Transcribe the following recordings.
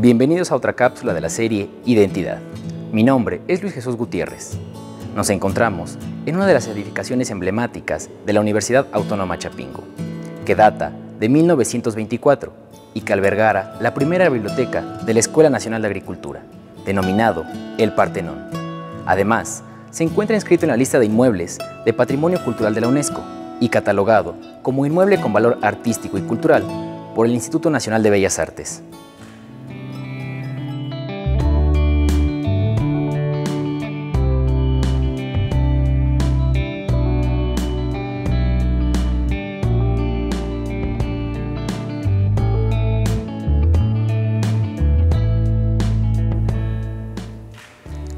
Bienvenidos a otra cápsula de la serie Identidad. Mi nombre es Luis Jesús Gutiérrez. Nos encontramos en una de las edificaciones emblemáticas de la Universidad Autónoma Chapingo, que data de 1924 y que albergara la primera biblioteca de la Escuela Nacional de Agricultura, denominado El Partenón. Además, se encuentra inscrito en la lista de inmuebles de Patrimonio Cultural de la UNESCO y catalogado como inmueble con valor artístico y cultural por el Instituto Nacional de Bellas Artes.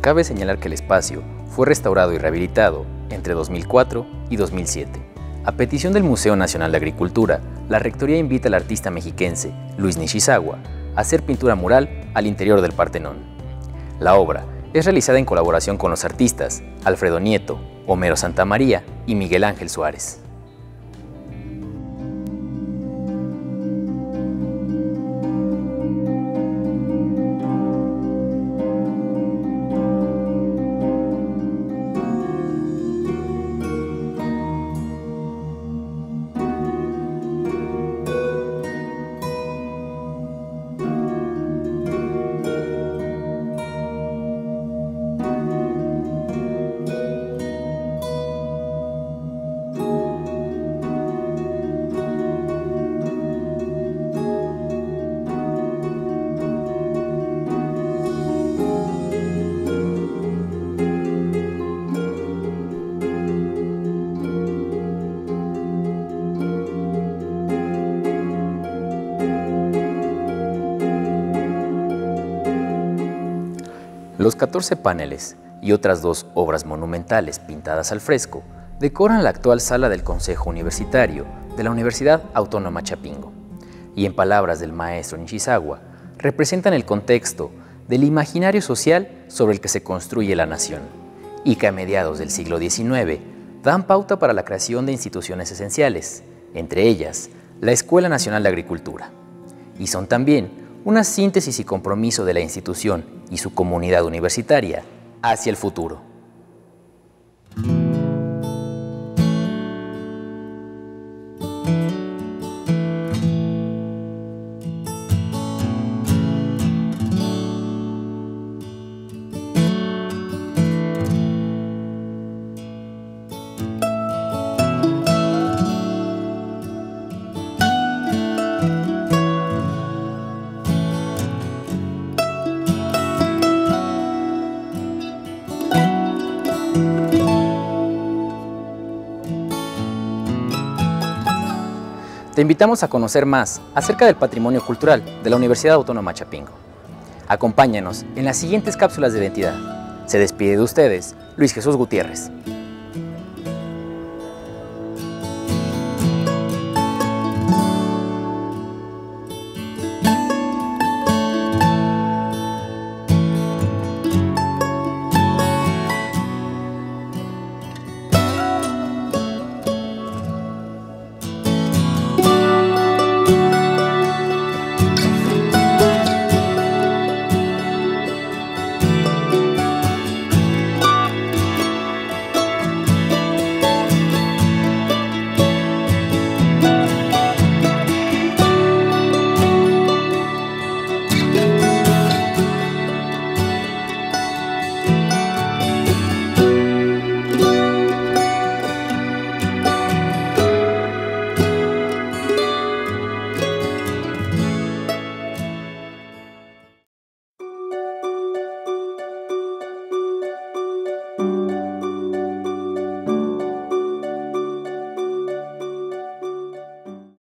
Cabe señalar que el espacio fue restaurado y rehabilitado entre 2004 y 2007. A petición del Museo Nacional de Agricultura, la Rectoría invita al artista mexiquense Luis Nishizawa a hacer pintura mural al interior del Partenón. La obra es realizada en colaboración con los artistas Alfredo Nieto, Homero Santa María y Miguel Ángel Suárez. Los 14 paneles y otras dos obras monumentales pintadas al fresco decoran la actual sala del Consejo Universitario de la Universidad Autónoma Chapingo y, en palabras del maestro Nishizawa, representan el contexto del imaginario social sobre el que se construye la nación y que a mediados del siglo XIX dan pauta para la creación de instituciones esenciales, entre ellas la Escuela Nacional de Agricultura, y son también una síntesis y compromiso de la institución y su comunidad universitaria hacia el futuro. Te invitamos a conocer más acerca del patrimonio cultural de la Universidad Autónoma Chapingo. Acompáñanos en las siguientes cápsulas de identidad. Se despide de ustedes Luis Jesús Gutiérrez.